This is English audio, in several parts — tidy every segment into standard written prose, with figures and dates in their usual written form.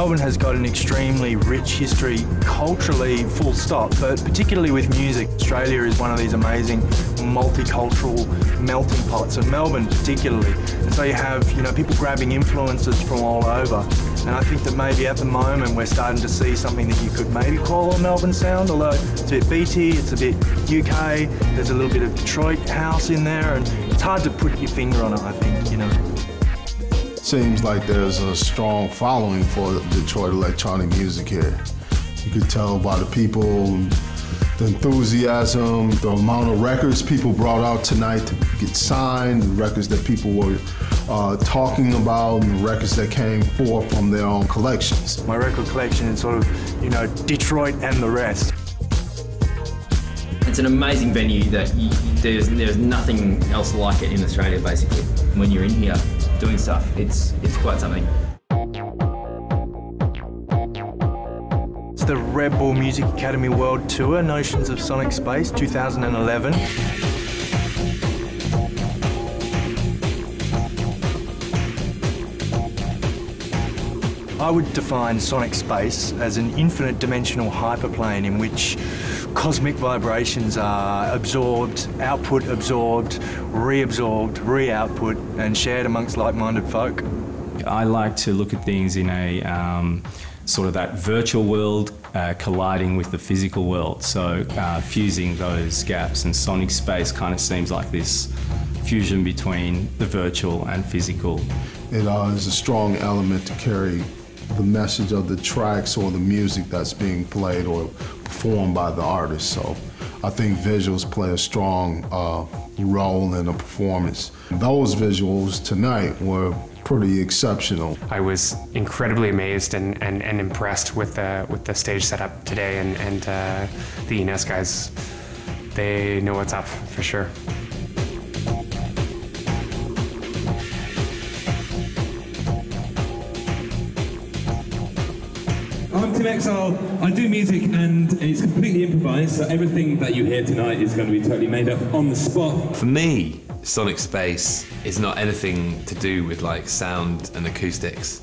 Melbourne has got an extremely rich history, culturally, full stop, but particularly with music. Australia is one of these amazing multicultural melting pots, and Melbourne particularly. And so you have, people grabbing influences from all over. And I think that maybe at the moment we're starting to see something that you could maybe call a Melbourne sound, although it's a bit BT, it's a bit UK, there's a little bit of Detroit house in there, and it's hard to put your finger on it, I think, Seems like there's a strong following for Detroit electronic music here. You could tell by the people, the enthusiasm, the amount of records people brought out tonight to get signed, the records that people were talking about, and the records that came forth from their own collections. My record collection is sort of, Detroit and the rest. It's an amazing venue that there's nothing else like it in Australia, basically. When you're in here doing stuff, it's quite something. It's the Red Bull Music Academy World Tour, Notions of Sonic Space, 2011. I would define sonic space as an infinite dimensional hyperplane in which cosmic vibrations are absorbed, output absorbed, reabsorbed, re-output, and shared amongst like-minded folk. I like to look at things in a sort of that virtual world colliding with the physical world, so fusing those gaps, and sonic space kind of seems like this fusion between the virtual and physical. It is a strong element to carry the message of the tracks or the music that's being played or performed by the artist. So I think visuals play a strong role in a performance. Those visuals tonight were pretty exceptional. I was incredibly amazed and impressed with the stage setup today, and the ENESS guys, they know what's up for sure. I'm Tim Exile, I do music and it's completely improvised, so everything that you hear tonight is going to be totally made up on the spot. For me, sonic space is not anything to do with like sound and acoustics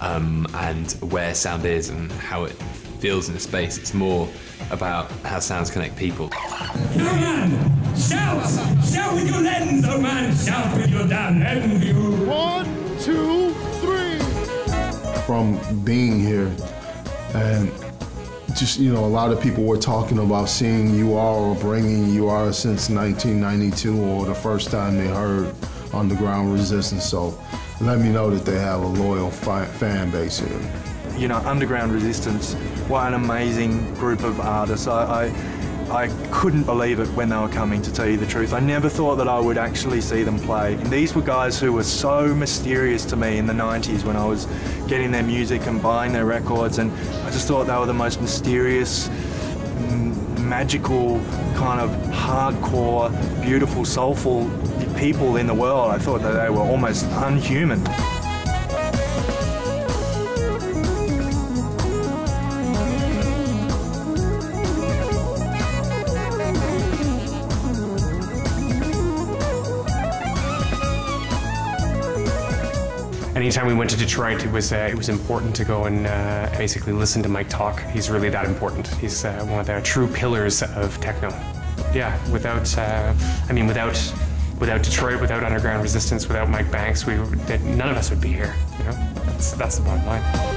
and where sound is and how it feels in a space. It's more about how sounds connect people. Come on, shout! Shout with your lens, oh man! Shout with your damn end view! 1, 2, 3! From being here, and just, a lot of people were talking about seeing UR or bringing UR since 1992 or the first time they heard Underground Resistance. So let me know that they have a loyal fan base here. Underground Resistance, what an amazing group of artists. I couldn't believe it when they were coming, to tell you the truth. I never thought that I would actually see them play. And these were guys who were so mysterious to me in the 90s when I was getting their music and buying their records, and I just thought they were the most mysterious, magical, kind of hardcore, beautiful, soulful people in the world. I thought that they were almost unhuman. Anytime we went to Detroit, it was important to go and basically listen to Mike talk. He's really that important. He's one of the true pillars of techno. Yeah, without Detroit, without Underground Resistance, without Mike Banks, none of us would be here. That's the bottom line.